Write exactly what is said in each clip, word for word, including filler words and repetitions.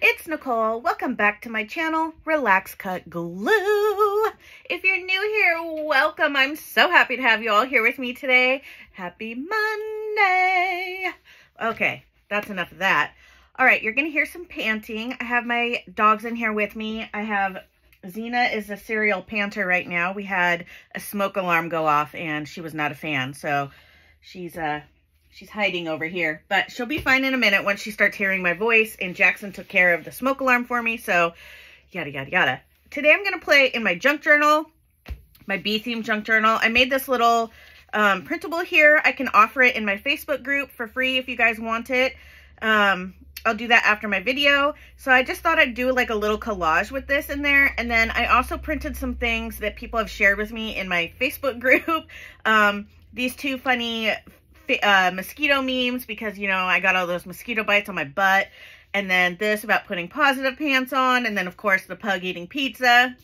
it's Nicole. Welcome back to my channel, Relax Cut Glue. If you're new here, welcome. I'm so happy to have you all here with me today. Happy Monday. Okay, that's enough of that. All right, you're gonna hear some panting. I have my dogs in here with me. I have Zena is a serial panter right now. We had a smoke alarm go off and she was not a fan, so she's uh she's hiding over here, but she'll be fine in a minute once she starts hearing my voice. And Jackson took care of the smoke alarm for me, so yada yada yada. Today I'm gonna play in my junk journal, my B-Team junk journal. I made this little um printable here. I can offer it in my Facebook group for free if you guys want it. um I'll do that after my video. So I just thought I'd do like a little collage with this in there. And then I also printed some things that people have shared with me in my Facebook group. Um, these two funny uh, mosquito memes, because, you know, I got all those mosquito bites on my butt. And then this about putting positive pants on. And then, of course, the pug eating pizza.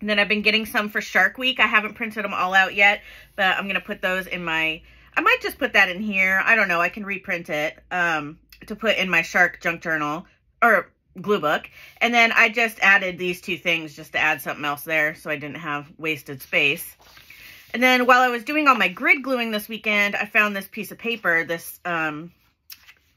And then I've been getting some for Shark Week. I haven't printed them all out yet, but I'm going to put those in my... I might just put that in here. I don't know. I can reprint it. Um... to put in my shark junk journal or glue book. And then I just added these two things just to add something else there so I didn't have wasted space. And then while I was doing all my grid gluing this weekend, I found this piece of paper, this um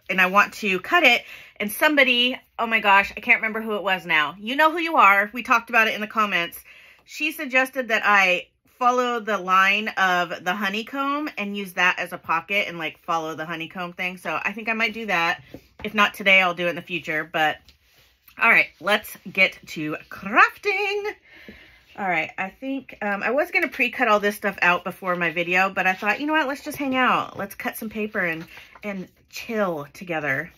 and I want to cut it. And somebody, oh my gosh, I can't remember who it was now. You know who you are. We talked about it in the comments. She suggested that I follow the line of the honeycomb and use that as a pocket and like follow the honeycomb thing. So I think I might do that. If not today, I'll do it in the future. But all right, let's get to crafting. All right, I think um, I was going to pre-cut all this stuff out before my video, but I thought, you know what, let's just hang out. Let's cut some paper and, and chill together.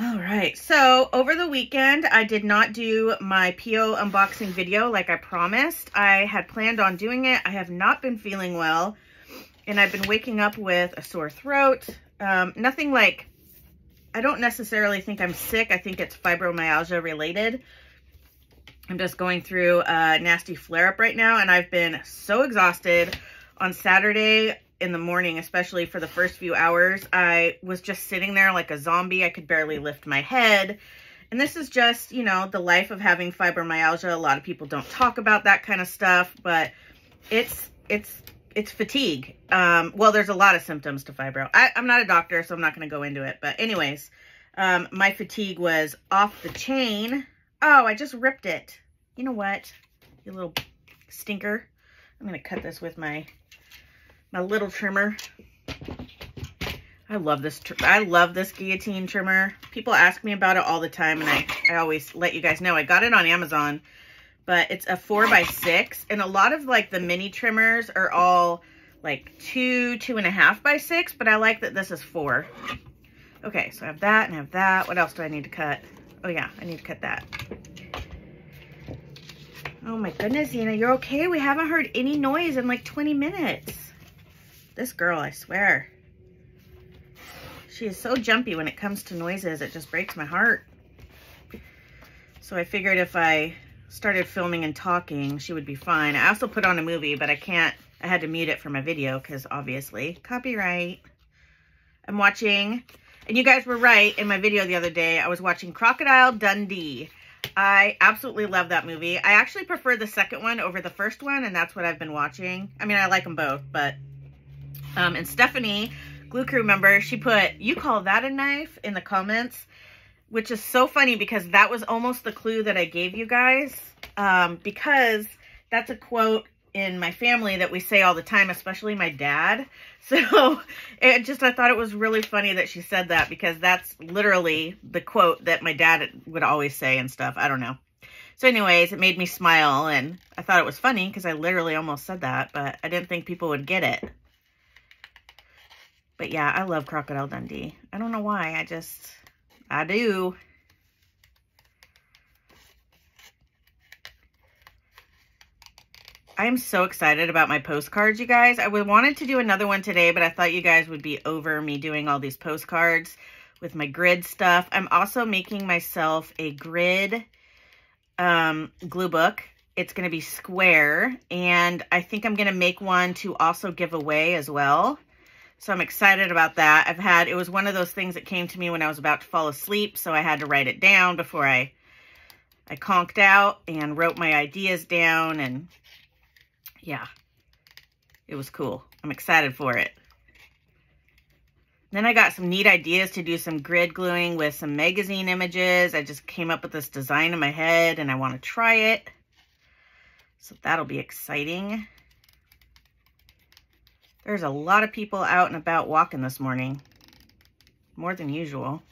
All right, so over the weekend, I did not do my P O unboxing video like I promised. I had planned on doing it. I have not been feeling well, and I've been waking up with a sore throat. Um, nothing like, I don't necessarily think I'm sick. I think it's fibromyalgia related. I'm just going through a nasty flare-up right now, and I've been so exhausted. On Saturday in the morning, especially for the first few hours, I was just sitting there like a zombie. I could barely lift my head. And this is just, you know, the life of having fibromyalgia. A lot of people don't talk about that kind of stuff, but it's it's it's fatigue. Um, well, there's a lot of symptoms to fibro. I, I'm not a doctor, so I'm not going to go into it. But anyways, um, my fatigue was off the chain. Oh, I just ripped it. You know what? You little stinker. I'm going to cut this with my... my little trimmer. I love this, I love this guillotine trimmer. People ask me about it all the time, and I, I always let you guys know. I got it on Amazon, but it's a four by six, and a lot of like the mini trimmers are all like two, two and a half by six, but I like that this is four. Okay, so I have that and I have that. What else do I need to cut? Oh yeah, I need to cut that. Oh my goodness, Zena, you're okay? We haven't heard any noise in like twenty minutes. This girl, I swear. She is so jumpy when it comes to noises. It just breaks my heart. So I figured if I started filming and talking, she would be fine. I also put on a movie, but I can't. I had to mute it for my video because obviously copyright. I'm watching, and you guys were right in my video the other day. I was watching Crocodile Dundee. I absolutely love that movie. I actually prefer the second one over the first one, and that's what I've been watching. I mean, I like them both, but... Um, and Stephanie, GLUE CREW member, she put, "You call that a knife?" in the comments, which is so funny because that was almost the clue that I gave you guys, um, because that's a quote in my family that we say all the time, especially my dad. So it just, I thought it was really funny that she said that because that's literally the quote that my dad would always say and stuff. I don't know. So anyways, it made me smile and I thought it was funny because I literally almost said that, but I didn't think people would get it. But yeah, I love Crocodile Dundee. I don't know why, I just, I do. I am so excited about my postcards, you guys. I wanted to do another one today, but I thought you guys would be over me doing all these postcards with my grid stuff. I'm also making myself a grid um, glue book. It's gonna be square, and I think I'm gonna make one to also give away as well. So I'm excited about that. I've had, it was one of those things that came to me when I was about to fall asleep, so I had to write it down before I, I conked out and wrote my ideas down, and yeah, it was cool. I'm excited for it. Then I got some neat ideas to do some grid gluing with some magazine images. I just came up with this design in my head and I want to try it. So that'll be exciting. There's a lot of people out and about walking this morning. More than usual.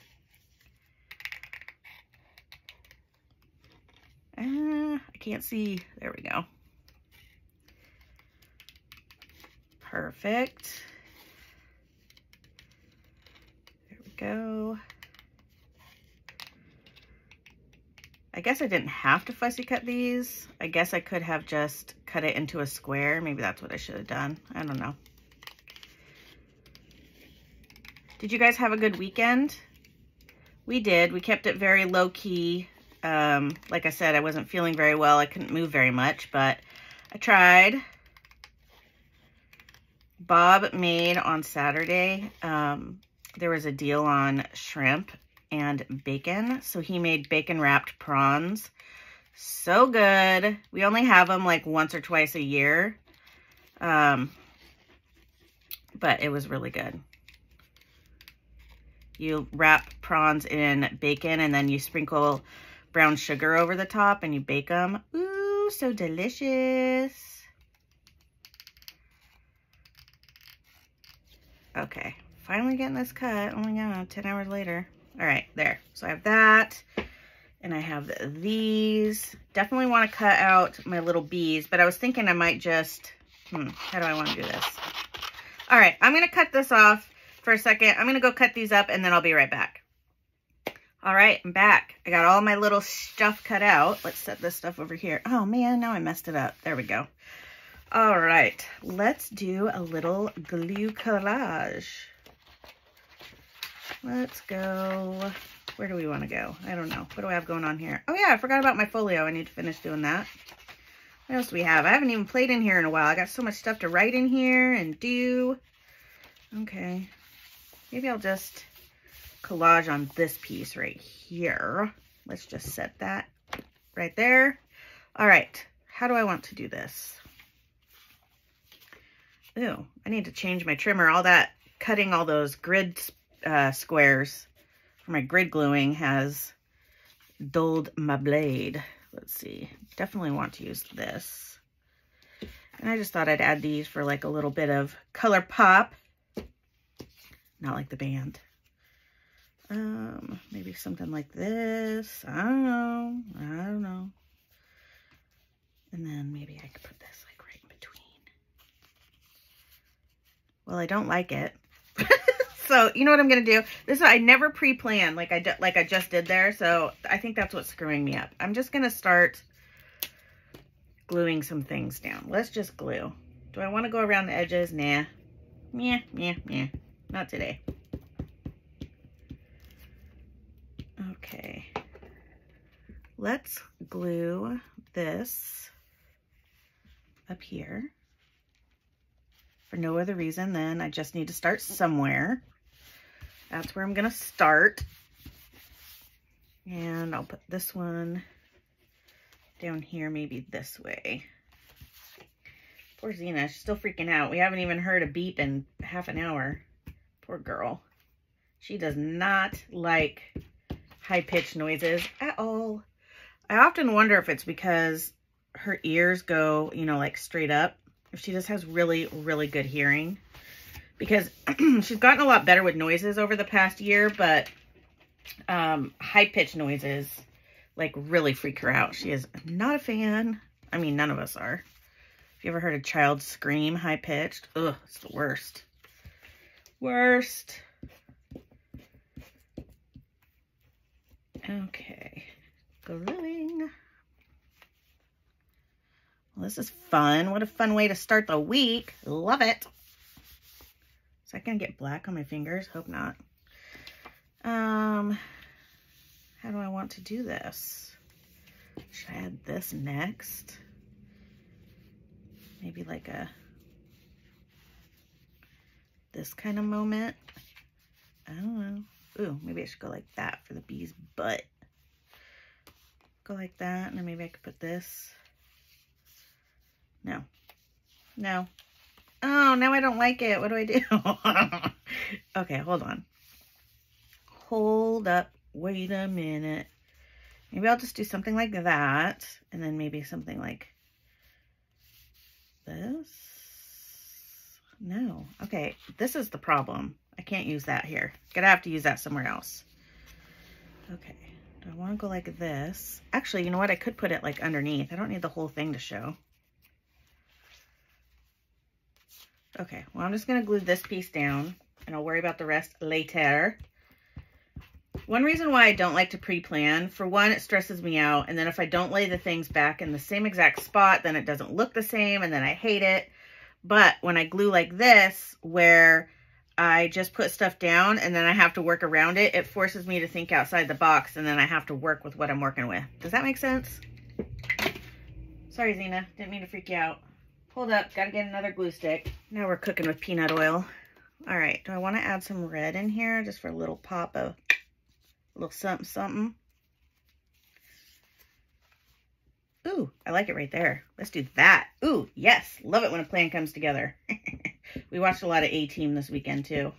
Uh, I can't see. There we go. Perfect. Go. I guess I didn't have to fussy cut these. I guess I could have just cut it into a square. Maybe that's what I should have done. I don't know. Did you guys have a good weekend? We did. We kept it very low key. Um, like I said, I wasn't feeling very well. I couldn't move very much, but I tried. Bob made on Saturday. Um, There was a deal on shrimp and bacon. So he made bacon wrapped prawns. So good. We only have them like once or twice a year. Um, but it was really good. You wrap prawns in bacon and then you sprinkle brown sugar over the top and you bake them. Ooh, so delicious. Okay. Finally getting this cut. Oh my god, ten hours later. All right, there. So I have that, and I have these. Definitely want to cut out my little bees, but I was thinking I might just, hmm, how do I want to do this? All right, I'm going to cut this off for a second. I'm going to go cut these up, and then I'll be right back. All right, I'm back. I got all my little stuff cut out. Let's set this stuff over here. Oh man, now I messed it up. There we go. All right, let's do a little glue collage. Let's go, where do we want to go? I don't know. What do I have going on here? Oh yeah, I forgot about my folio. I need to finish doing that. What else do we have? I haven't even played in here in a while. I got so much stuff to write in here and do. Okay. Maybe I'll just collage on this piece right here. Let's just set that right there. All right. How do I want to do this? Ooh, I need to change my trimmer. All that cutting all those grid Uh, squares for my grid gluing has dulled my blade. Let's see. Definitely want to use this. And I just thought I'd add these for like a little bit of color pop. Not like the band. Um, maybe something like this. I don't know. I don't know. And then maybe I could put this like right in between. Well, I don't like it. So, you know what I'm going to do? This I never pre-plan like I, like I just did there. So, I think that's what's screwing me up. I'm just going to start gluing some things down. Let's just glue. Do I want to go around the edges? Nah. Nah, nah, nah. Not today. Okay. Let's glue this up here. For no other reason than I just need to start somewhere. That's where I'm going to start. And I'll put this one down here, maybe this way. Poor Zena, she's still freaking out. We haven't even heard a beep in half an hour. Poor girl. She does not like high-pitched noises at all. I often wonder if it's because her ears go, you know, like straight up. If she just has really, really good hearing. Because she's gotten a lot better with noises over the past year, but um, high-pitched noises, like, really freak her out. She is not a fan. I mean, none of us are. Have you ever heard a child scream high-pitched? Ugh, it's the worst. Worst. Okay. Gluing. Well, this is fun. What a fun way to start the week. Love it. Is that going to get black on my fingers? Hope not. Um, how do I want to do this? Should I add this next? Maybe like a this kind of moment. I don't know. Ooh, maybe I should go like that for the bee's butt. Go like that, and then maybe I could put this. No. No. Oh, now I don't like it. What do I do? Okay, hold on. Hold up. Wait a minute. Maybe I'll just do something like that, and then maybe something like this. No. Okay, this is the problem. I can't use that here. Gonna have to use that somewhere else. Okay, do I want to go like this? Actually, you know what? I could put it like underneath. I don't need the whole thing to show. Okay, well, I'm just gonna glue this piece down, and I'll worry about the rest later. One reason why I don't like to pre-plan, for one, it stresses me out, and then if I don't lay the things back in the same exact spot, then it doesn't look the same, and then I hate it. But when I glue like this, where I just put stuff down and then I have to work around it, it forces me to think outside the box, and then I have to work with what I'm working with. Does that make sense? Sorry, Zena, didn't mean to freak you out. Hold up, gotta get another glue stick. Now we're cooking with peanut oil. All right, do I wanna add some red in here just for a little pop of, a little something, something? Ooh, I like it right there. Let's do that. Ooh, yes, love it when a plan comes together. We watched a lot of A-Team this weekend too.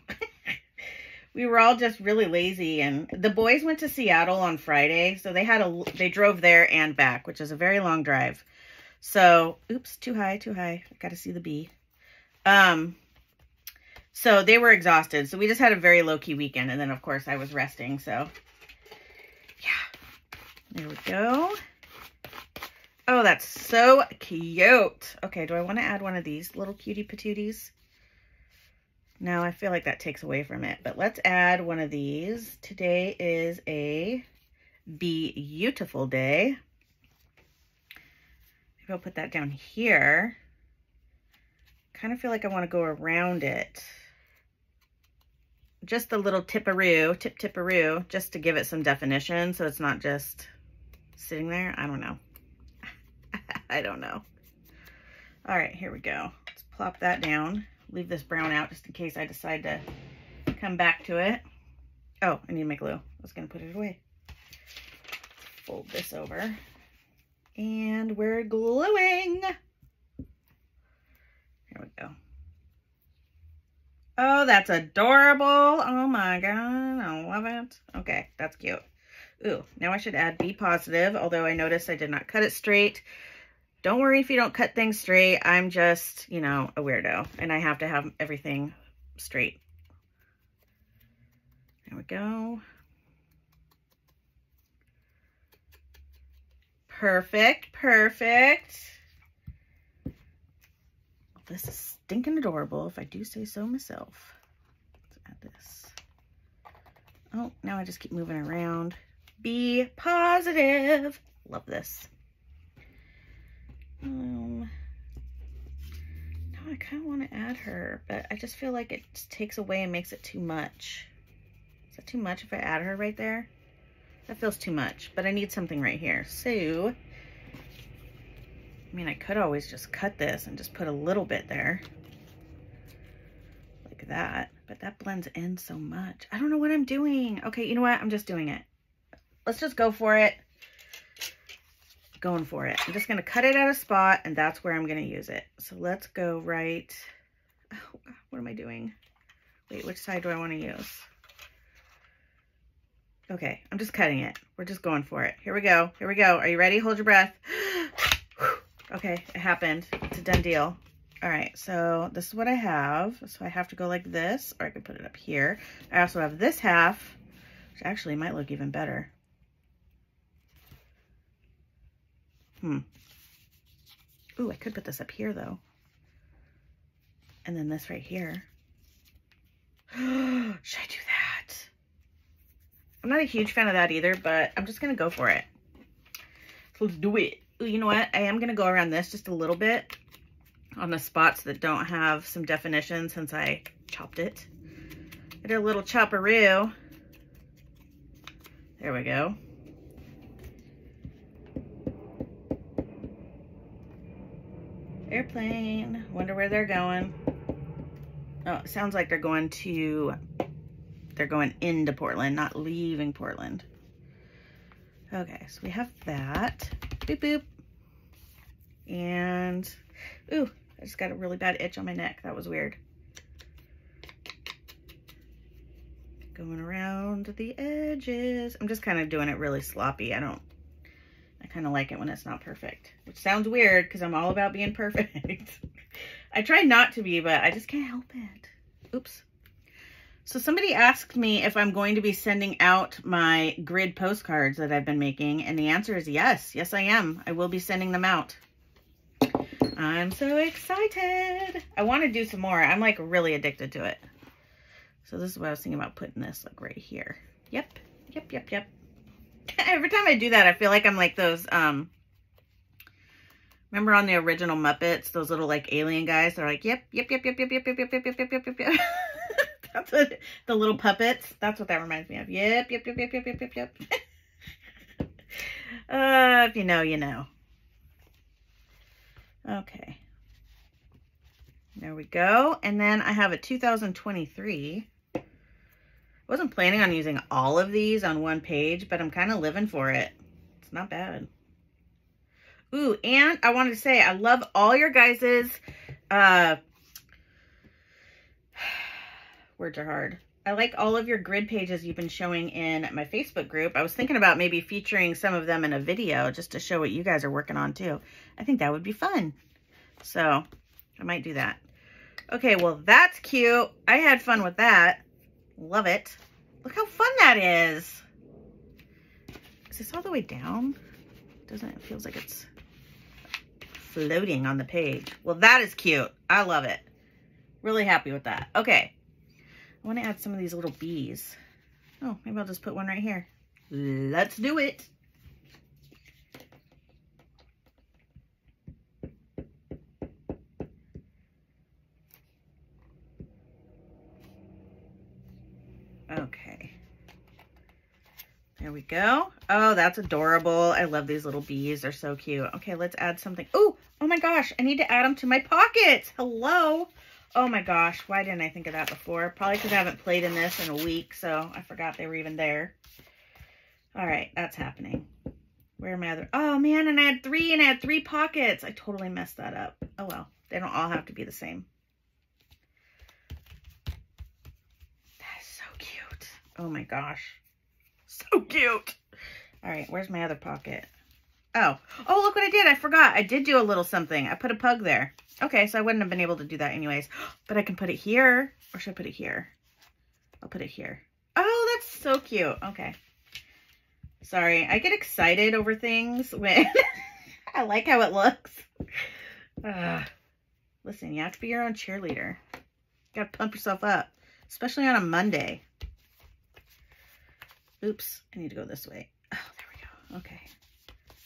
We were all just really lazy, and the boys went to Seattle on Friday, so they had a, they drove there and back, which is a very long drive. So, oops, too high, too high. I got to see the bee. Um, so they were exhausted. So we just had a very low-key weekend. And then, of course, I was resting. So, yeah. There we go. Oh, that's so cute. Okay, do I want to add one of these little cutie patooties? No, I feel like that takes away from it. But let's add one of these. Today is a beautiful day. I'll put that down here. Kind of feel like I want to go around it. Just a little tipperoo, tip tipperoo, just to give it some definition so it's not just sitting there. I don't know. I don't know. All right, here we go. Let's plop that down. Leave this brown out just in case I decide to come back to it. Oh, I need my glue. I was going to put it away. Fold this over. And we're gluing. There we go. Oh, that's adorable. Oh my God, I love it. Okay, that's cute. Ooh, now I should add be positive, although I noticed I did not cut it straight. Don't worry if you don't cut things straight. I'm just, you know, a weirdo, and I have to have everything straight. There we go. Perfect, perfect. This is stinking adorable, if I do say so myself. Let's add this. Oh, now I just keep moving around. Be positive. Love this. Um, now I kind of want to add her, but I just feel like it takes away and makes it too much. Is that too much if I add her right there? That feels too much, but I need something right here. So, I mean, I could always just cut this and just put a little bit there, like that, but that blends in so much. I don't know what I'm doing. Okay, you know what? I'm just doing it. Let's just go for it. Going for it. I'm just gonna cut it at a spot, and that's where I'm gonna use it. So let's go right, oh, what am I doing? Wait, which side do I wanna use? Okay, I'm just cutting it. We're just going for it. Here we go. Here we go. Are you ready? Hold your breath. Okay, it happened. It's a done deal. All right, so this is what I have. So I have to go like this, or I can put it up here. I also have this half, which actually might look even better. Hmm. Ooh, I could put this up here, though. And then this right here. Should I do that? I'm not a huge fan of that either, but I'm just going to go for it. So let's do it. Ooh, you know what? I am going to go around this just a little bit on the spots that don't have some definition since I chopped it. I did a little chopperoo. There we go. Airplane. Wonder where they're going. Oh, it sounds like they're going to, they're going into Portland, not leaving Portland. Okay, so we have that. Boop, boop. And, ooh, I just got a really bad itch on my neck. That was weird. Going around the edges. I'm just kind of doing it really sloppy. I don't, I kind of like it when it's not perfect, which sounds weird because I'm all about being perfect. I try not to be, but I just can't help it. Oops. So somebody asked me if I'm going to be sending out my grid postcards that I've been making, and the answer is yes. Yes, I am. I will be sending them out. I'm so excited. I want to do some more. I'm like really addicted to it. So this is what I was thinking about putting this like right here. Yep. Yep, yep, yep. Every time I do that, I feel like I'm like those, um, remember on the original Muppets, those little like alien guys? They're like, yep, yep, yep, yep, yep, yep, yep, yep, yep, yep, yep, yep, yep. That's what, the little puppets. That's what that reminds me of. Yep, yep, yep, yep, yep, yep, yep, yep. Uh, if you know, you know. Okay. There we go. And then I have a two thousand twenty-three. I wasn't planning on using all of these on one page, but I'm kind of living for it. It's not bad. Ooh, and I wanted to say, I love all your guys's, uh, words are hard. I like all of your grid pages you've been showing in my Facebook group. I was thinking about maybe featuring some of them in a video just to show what you guys are working on too. I think that would be fun. So I might do that. Okay, well, that's cute. I had fun with that. Love it. Look how fun that is. Is this all the way down? Doesn't it feels like it's floating on the page. Well, that is cute. I love it. Really happy with that. Okay. I want to add some of these little bees. Oh, maybe I'll just put one right here. Let's do it. Okay. There we go. Oh, that's adorable. I love these little bees. They're so cute. Okay, let's add something. Oh, oh my gosh. I need to add them to my pockets. Hello. Oh my gosh. Why didn't I think of that before? Probably because I haven't played in this in a week, so I forgot they were even there. All right, that's happening. Where are my other? Oh man, and I had three, and I had three pockets. I totally messed that up. Oh well, they don't all have to be the same. That is so cute. Oh my gosh. So cute. All right, where's my other pocket? Oh, oh, look what I did. I forgot. I did do a little something. I put a pug there. Okay, so I wouldn't have been able to do that anyways. But I can put it here. Or should I put it here? I'll put it here. Oh, that's so cute. Okay. Sorry, I get excited over things when I like how it looks. Uh, listen, you have to be your own cheerleader. You gotta pump yourself up. Especially on a Monday. Oops, I need to go this way. Oh, there we go. Okay.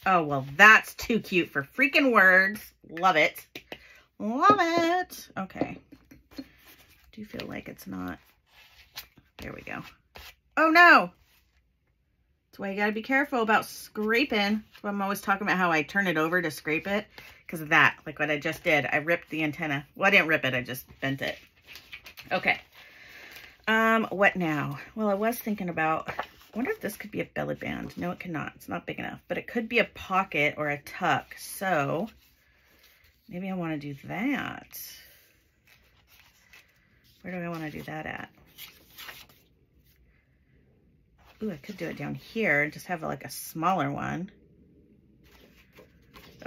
Oh, well, that's too cute for freaking words. Love it. Love it. Okay. I do feel like it's not. There we go. Oh, no. That's why you got to be careful about scraping. That's why I'm always talking about how I turn it over to scrape it. Because of that, like what I just did. I ripped the antenna. Well, I didn't rip it. I just bent it. Okay. Um, what now? Well, I was thinking about, I wonder if this could be a belly band. No, it cannot. It's not big enough. But it could be a pocket or a tuck. So maybe I want to do that. Where do I want to do that at? Ooh, I could do it down here and just have like a smaller one.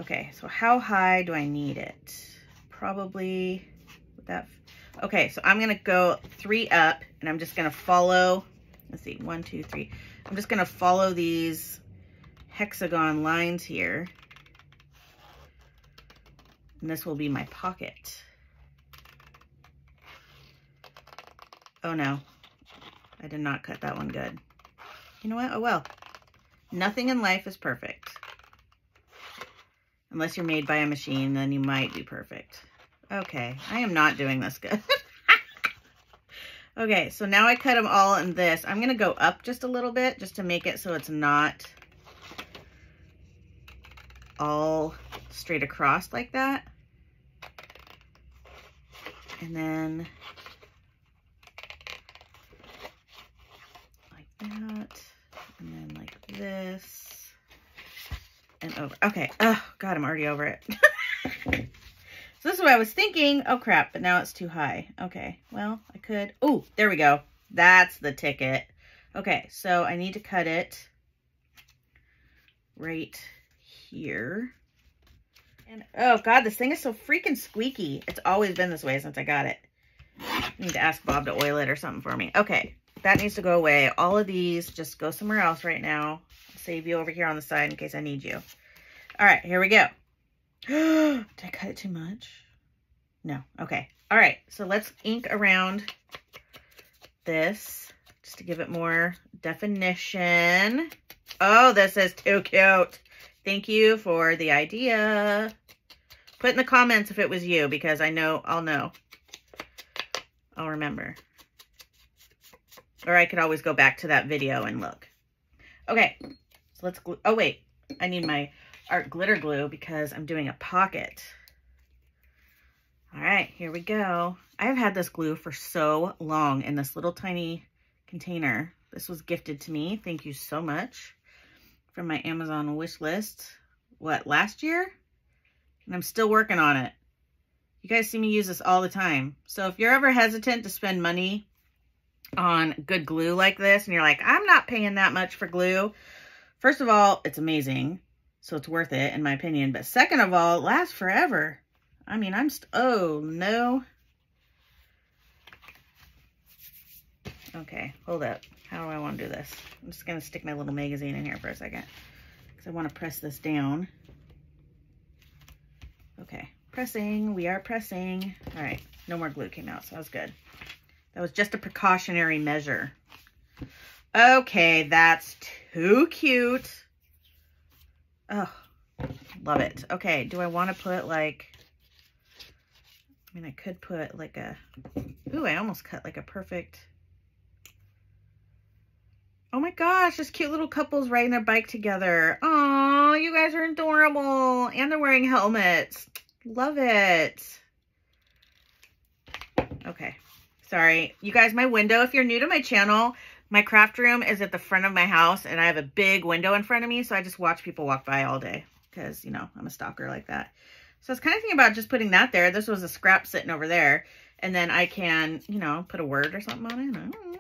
Okay, so how high do I need it? Probably with that. Okay, so I'm going to go three up and I'm just going to follow. Let's see, one, two, three. I'm just going to follow these hexagon lines here. And this will be my pocket. Oh no, I did not cut that one good. You know what? Oh well. Nothing in life is perfect. Unless you're made by a machine, then you might be perfect. Okay, I am not doing this good. Okay, so now I cut them all in this. I'm going to go up just a little bit just to make it so it's not all straight across like that. And then that, and then like this, and over. Okay, oh God, I'm already over it. So this is what I was thinking. Oh crap, but now it's too high. Okay, well, I could, oh, there we go. That's the ticket. Okay, so I need to cut it right here. And oh God, this thing is so freaking squeaky. It's always been this way since I got it. I need to ask Bob to oil it or something for me. Okay, that needs to go away. All of these just go somewhere else right now. I'll save you over here on the side in case I need you. All right, here we go. Did I cut it too much? No. Okay. All right, so let's ink around this just to give it more definition. Oh, this is too cute. Thank you for the idea. Put in the comments if it was you, because I know I'll know. I'll remember. Or I could always go back to that video and look. Okay, so let's glue. Oh, wait. I need my art glitter glue because I'm doing a pocket. All right, here we go. I've had this glue for so long in this little tiny container. This was gifted to me. Thank you so much from my Amazon wish list. What, last year? And I'm still working on it. You guys see me use this all the time. So if you're ever hesitant to spend money on good glue like this, and you're like, I'm not paying that much for glue. First of all, it's amazing. So it's worth it in my opinion. But second of all, it lasts forever. I mean, I'm, st oh no. Okay, hold up. How do I want to do this? I'm just going to stick my little magazine in here for a second, because I want to press this down. Okay. Pressing, we are pressing. All right, no more glue came out, so that was good. That was just a precautionary measure. Okay, that's too cute. Oh, love it. Okay, do I want to put like, I mean, I could put like a, ooh, I almost cut like a perfect, oh my gosh, this cute little couple's riding their bike together. Oh, you guys are adorable, and they're wearing helmets. Love it. Okay. Sorry. You guys, my window, if you're new to my channel, my craft room is at the front of my house, and I have a big window in front of me, so I just watch people walk by all day because, you know, I'm a stalker like that. So I was kind of thinking about just putting that there. This was a scrap sitting over there, and then I can, you know, put a word or something on it. I don't know.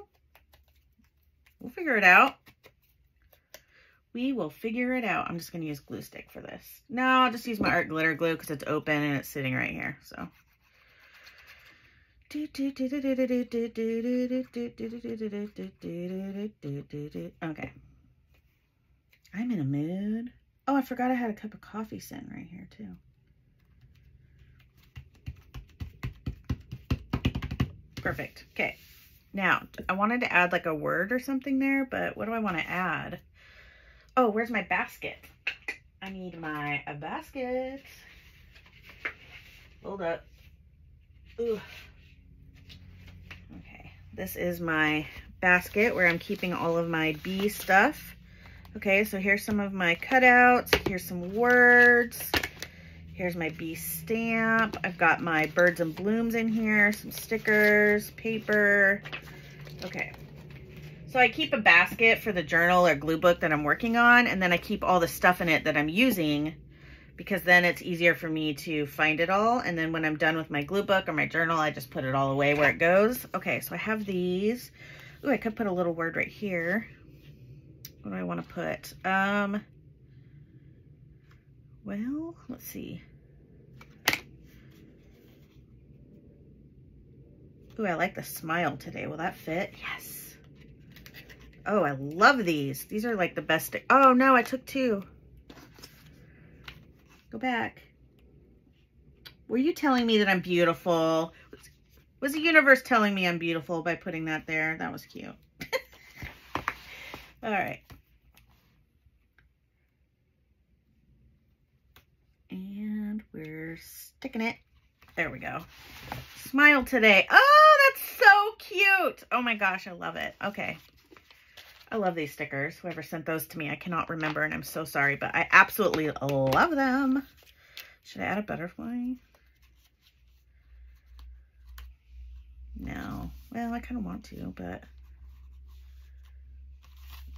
We'll figure it out. We will figure it out. I'm just going to use glue stick for this. No, I'll just use my art glitter glue because it's open and it's sitting right here. So. Okay. I'm in a mood. Oh, I forgot I had a cup of coffee sitting right here too. Perfect. Okay. Now, I wanted to add like a word or something there, but what do I want to add? Oh, where's my basket? I need my a basket. Hold up. Ooh. Okay, this is my basket where I'm keeping all of my bee stuff. Okay, so here's some of my cutouts. Here's some words. Here's my bee stamp. I've got my birds and blooms in here, some stickers, paper. Okay. So I keep a basket for the journal or glue book that I'm working on, and then I keep all the stuff in it that I'm using, because then it's easier for me to find it all. And then when I'm done with my glue book or my journal, I just put it all away where it goes. Okay, so I have these. Ooh, I could put a little word right here. What do I want to put? Um, well, let's see. Ooh, I like the smile today. Will that fit? Yes. Oh, I love these. These are like the best. Oh no, I took two. Go back. Were you telling me that I'm beautiful? Was the universe telling me I'm beautiful by putting that there? That was cute. All right. And we're sticking it. There we go. Smile today. Oh, that's so cute. Oh my gosh, I love it. Okay. I love these stickers. Whoever sent those to me, I cannot remember, and I'm so sorry, but I absolutely love them. Should I add a butterfly? No. Well, I kind of want to, but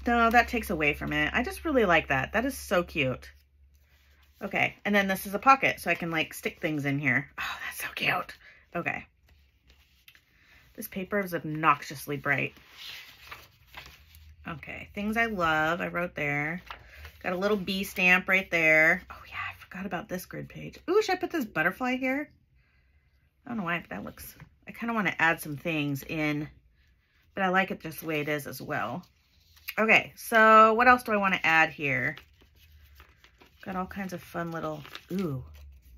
No, that takes away from it. I just really like that. That is so cute. Okay, and then this is a pocket, so I can like stick things in here. Oh, that's so cute. Okay. This paper is obnoxiously bright. Okay, things I love, I wrote there. Got a little bee stamp right there. Oh yeah, I forgot about this grid page. Ooh, should I put this butterfly here? I don't know why, but that looks, I kind of want to add some things in, but I like it just the way it is as well. Okay, so what else do I want to add here? Got all kinds of fun little, ooh,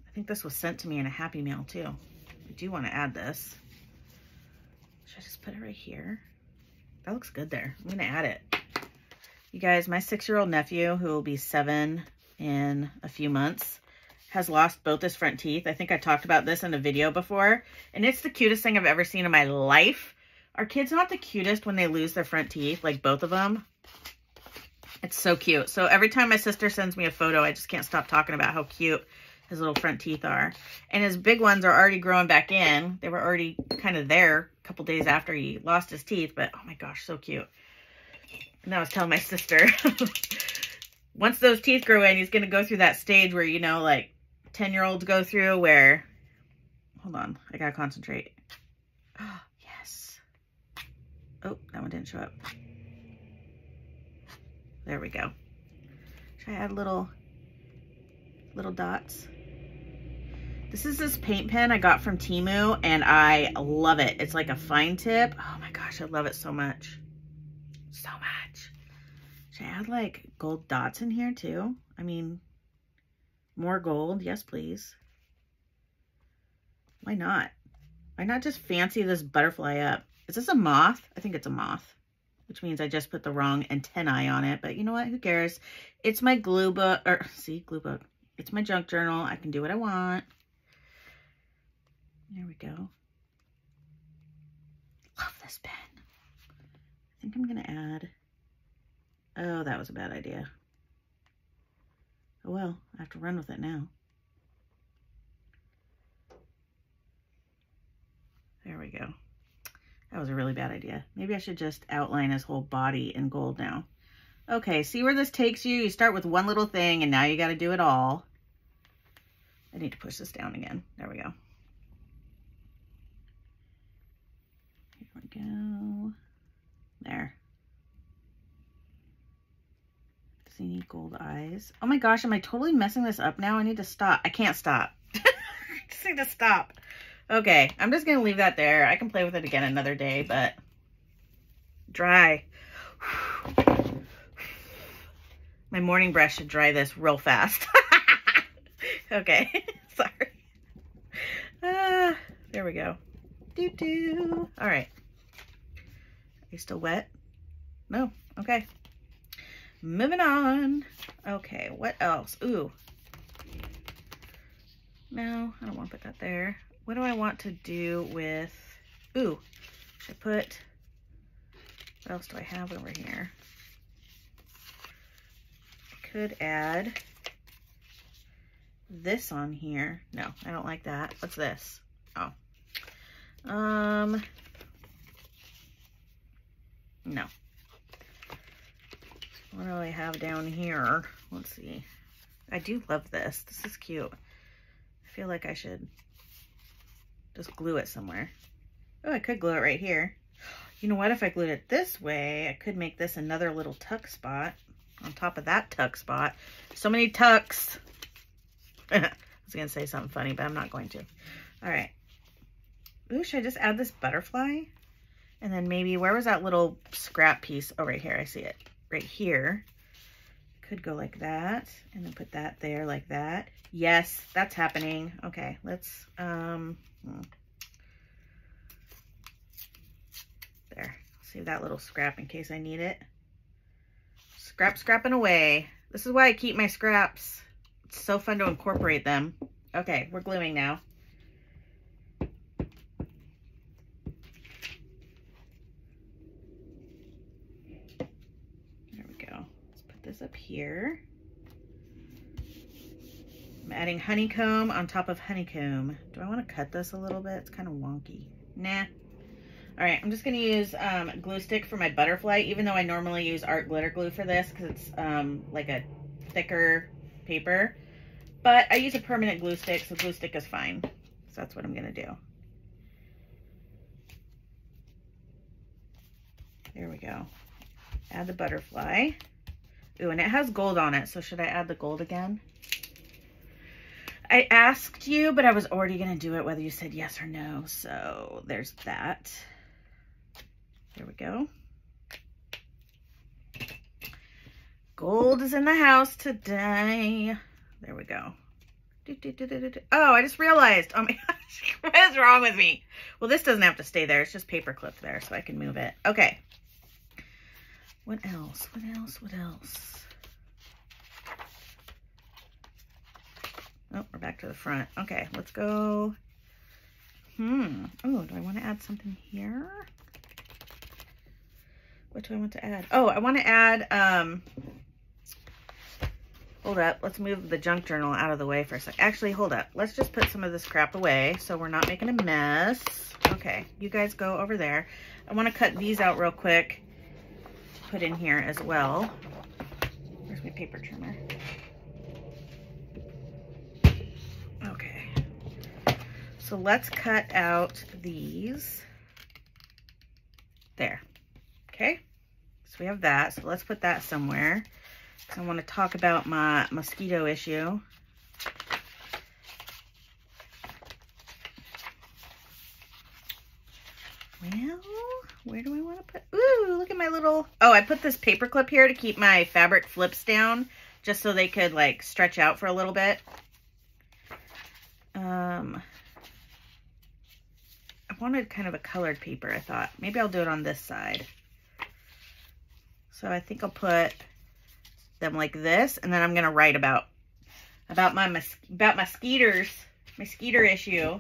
I think this was sent to me in a Happy Mail too. I do want to add this. Should I just put it right here? That looks good there. I'm going to add it. You guys, my six-year-old nephew, who will be seven in a few months, has lost both his front teeth. I think I talked about this in a video before, and it's the cutest thing I've ever seen in my life. Are kids not the cutest when they lose their front teeth, like both of them? It's so cute. So every time my sister sends me a photo, I just can't stop talking about how cute his little front teeth are. And his big ones are already growing back in. They were already kind of there a couple days after he lost his teeth, but oh my gosh, so cute. And I was telling my sister, once those teeth grow in, he's going to go through that stage where, you know, like ten-year-olds go through where, hold on, I got to concentrate. Oh, yes. Oh, that one didn't show up. There we go. Should I add little, little dots? This is this paint pen I got from Timu, and I love it. It's like a fine tip. Oh my gosh, I love it so much. So much. Should I add like gold dots in here too? I mean, more gold. Yes, please. Why not? Why not just fancy this butterfly up? Is this a moth? I think it's a moth, which means I just put the wrong antennae on it, but you know what? Who cares? It's my glue book, or see, glue book. It's my junk journal. I can do what I want. There we go. Love this pen. I think I'm going to add, oh, that was a bad idea. Oh well, I have to run with it now. There we go. That was a really bad idea. Maybe I should just outline his whole body in gold now. Okay, see where this takes you? You start with one little thing, and now you got to do it all. I need to push this down again. There we go. Here we go. There. Does he need gold eyes? Oh my gosh, am I totally messing this up now? I need to stop. I can't stop. I just need to stop. Okay, I'm just going to leave that there. I can play with it again another day, but dry. My morning brush should dry this real fast. Okay, sorry. Uh, there we go. Doo-doo. All right. Are you still wet? No. Okay. Moving on. Okay, what else? Ooh. No, I don't want to put that there. What do I want to do with, ooh, should I put, what else do I have over here? I could add this on here. No, I don't like that. What's this? Oh. Um, no. What do I have down here? Let's see. I do love this. This is cute. I feel like I should just glue it somewhere. Oh, I could glue it right here. You know what? If I glued it this way, I could make this another little tuck spot on top of that tuck spot. So many tucks. I was going to say something funny, but I'm not going to. All right. Ooh, should I just add this butterfly? And then maybe, where was that little scrap piece? Oh, right here. I see it. Right here. Could go like that. And then put that there like that. Yes, that's happening. Okay, let's... um. Hmm. There, save that little scrap in case I need it. Scrap scrapping away. This is why I keep my scraps. It's so fun to incorporate them. Okay, we're gluing now. There we go. Let's put this up here. I'm adding honeycomb on top of honeycomb. Do I want to cut this a little bit? It's kind of wonky. Nah. All right, I'm just gonna use um, glue stick for my butterfly, even though I normally use art glitter glue for this because it's um, like a thicker paper, but I use a permanent glue stick, so glue stick is fine. So that's what I'm gonna do. There we go. Add the butterfly. Ooh, and it has gold on it, so should I add the gold again? I asked you, but I was already gonna do it whether you said yes or no, so there's that. There we go. Gold is in the house today. There we go. Do, do, do, do, do. Oh, I just realized, oh my gosh, what is wrong with me? Well, this doesn't have to stay there. It's just paper clipped there, so I can move it. Okay. What else? What else? What else? Oh, we're back to the front. Okay, let's go. Hmm. Oh, do I want to add something here? What do I want to add? Oh, I want to add, um, hold up. Let's move the junk journal out of the way for a sec. Actually, hold up. Let's just put some of this crap away so we're not making a mess. Okay, you guys go over there. I want to cut these out real quick to put in here as well. Where's my paper trimmer? Okay. So let's cut out these. There. Okay, so we have that. So let's put that somewhere. So I want to talk about my mosquito issue. Well, where do I want to put? Ooh, look at my little. Oh, I put this paper clip here to keep my fabric flips down, just so they could like stretch out for a little bit. Um, I wanted kind of a colored paper. I thought maybe I'll do it on this side. So I think I'll put them like this, and then I'm gonna write about about my mos about my skeeters, my skeeter issue.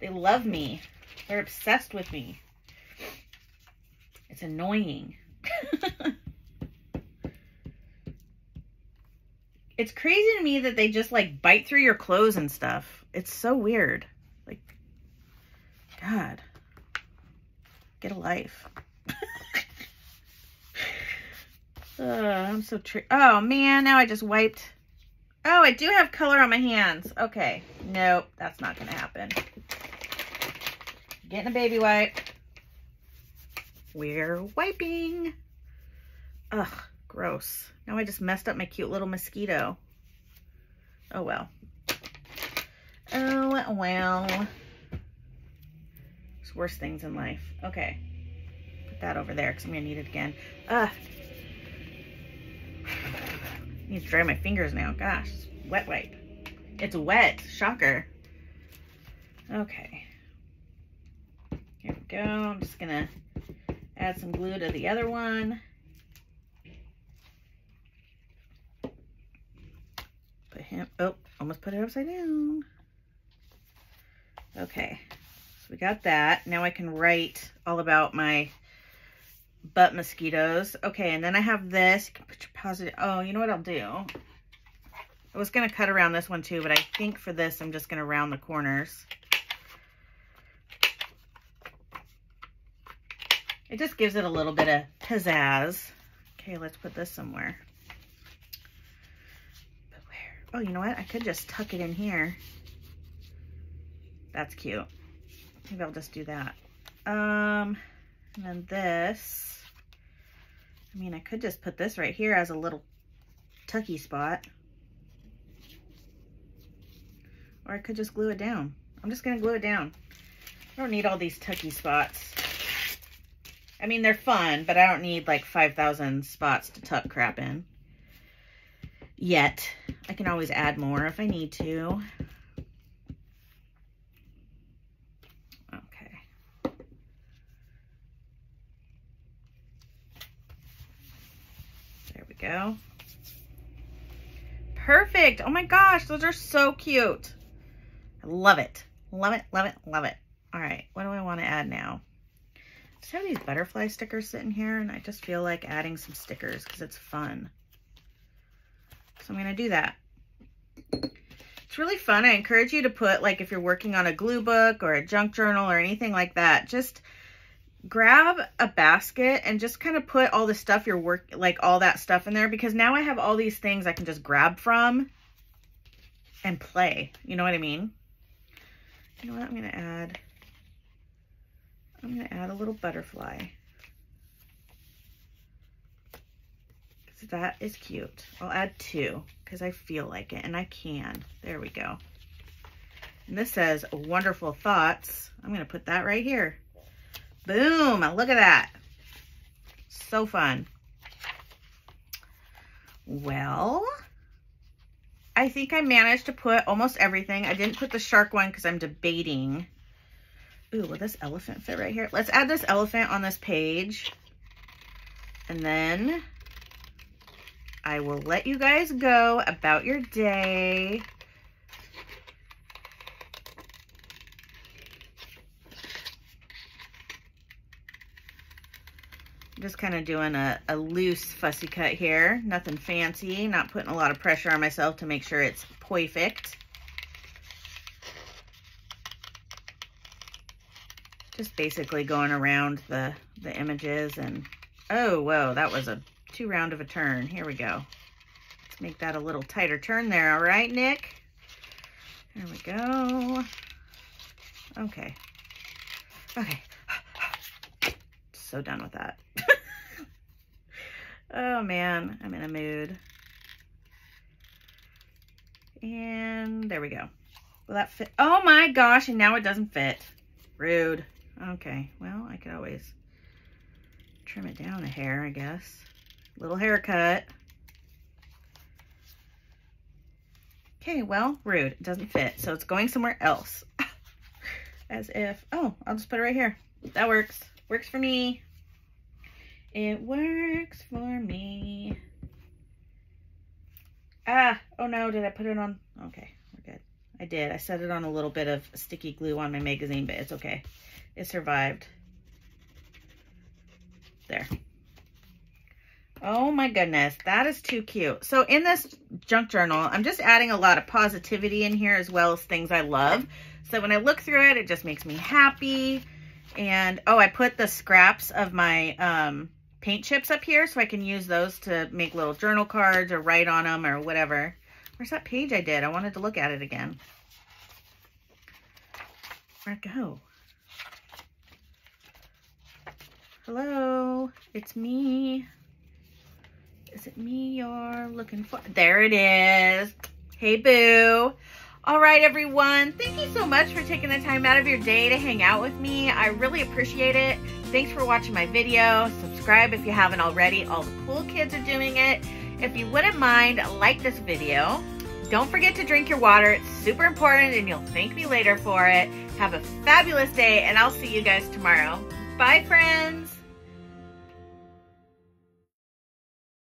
They love me. They're obsessed with me. It's annoying. It's crazy to me that they just like bite through your clothes and stuff. It's so weird. Like, God, get a life. Uh, I'm so tri- oh man, now I just wiped. Oh, I do have color on my hands. Okay, nope, that's not gonna happen. Getting a baby wipe. We're wiping. Ugh, gross. Now I just messed up my cute little mosquito. Oh well. Oh well. There's worse things in life. Okay, put that over there because I'm gonna need it again. Ugh. I need to dry my fingers now. Gosh, wet wipe. It's wet. Shocker. Okay. Here we go. I'm just going to add some glue to the other one. Put him, oh, almost put it upside down. Okay. So we got that. Now I can write all about my butt mosquitoes. Okay, and then I have this. You can put your positive. Oh, you know what I'll do? I was going to cut around this one too, but I think for this, I'm just going to round the corners. It just gives it a little bit of pizzazz. Okay, let's put this somewhere. But where? Oh, you know what? I could just tuck it in here. That's cute. Maybe I'll just do that. Um, and then this. I mean, I could just put this right here as a little tucky spot. Or I could just glue it down. I'm just going to glue it down. I don't need all these tucky spots. I mean, they're fun, but I don't need like five thousand spots to tuck crap in. Yet. I can always add more if I need to. Go. Perfect. Oh my gosh, those are so cute. I love it. Love it, love it, love it. All right, what do I want to add now? I just have these butterfly stickers sitting here, and I just feel like adding some stickers because it's fun. So I'm going to do that. It's really fun. I encourage you to put, like, if you're working on a glue book or a junk journal or anything like that, just grab a basket and just kind of put all the stuff you're work, like all that stuff in there, because now I have all these things I can just grab from and play. You know what I mean? You know what I'm going to add? I'm going to add a little butterfly. Because that is cute. I'll add two because I feel like it and I can. There we go. And this says wonderful thoughts. I'm going to put that right here. Boom. Look at that. So fun. Well, I think I managed to put almost everything. I didn't put the shark one because I'm debating. Ooh, will this elephant fit right here? Let's add this elephant on this page. And then I will let you guys go about your day. Just kind of doing a, a loose fussy cut here. Nothing fancy. Not putting a lot of pressure on myself to make sure it's perfect. Just basically going around the, the images and... Oh, whoa, that was a two round of a turn. Here we go. Let's make that a little tighter turn there. All right, Nick? There we go. Okay. Okay. So done with that. Oh man, I'm in a mood. And there we go. Will that fit? Oh my gosh, and now it doesn't fit. Rude. Okay, well, I could always trim it down a hair, I guess. Little haircut. Okay, well, rude. It doesn't fit, so it's going somewhere else. As if, oh, I'll just put it right here. That works. Works for me. It works for me. Ah, oh no, did I put it on? Okay, we're good. I did. I set it on a little bit of sticky glue on my magazine, but it's okay. It survived. There. Oh my goodness, that is too cute. So in this junk journal, I'm just adding a lot of positivity in here as well as things I love. So when I look through it, it just makes me happy. And, oh, I put the scraps of my um, paint chips up here so I can use those to make little journal cards or write on them or whatever. Where's that page I did? I wanted to look at it again. Where'd it go? Hello, it's me. Is it me you're looking for? There it is. Hey, boo. All right, everyone, thank you so much for taking the time out of your day to hang out with me. I really appreciate it. Thanks for watching my video. Subscribe if you haven't already. All the cool kids are doing it. If you wouldn't mind, like this video. Don't forget to drink your water. It's super important, and you'll thank me later for it. Have a fabulous day, and I'll see you guys tomorrow. Bye, friends.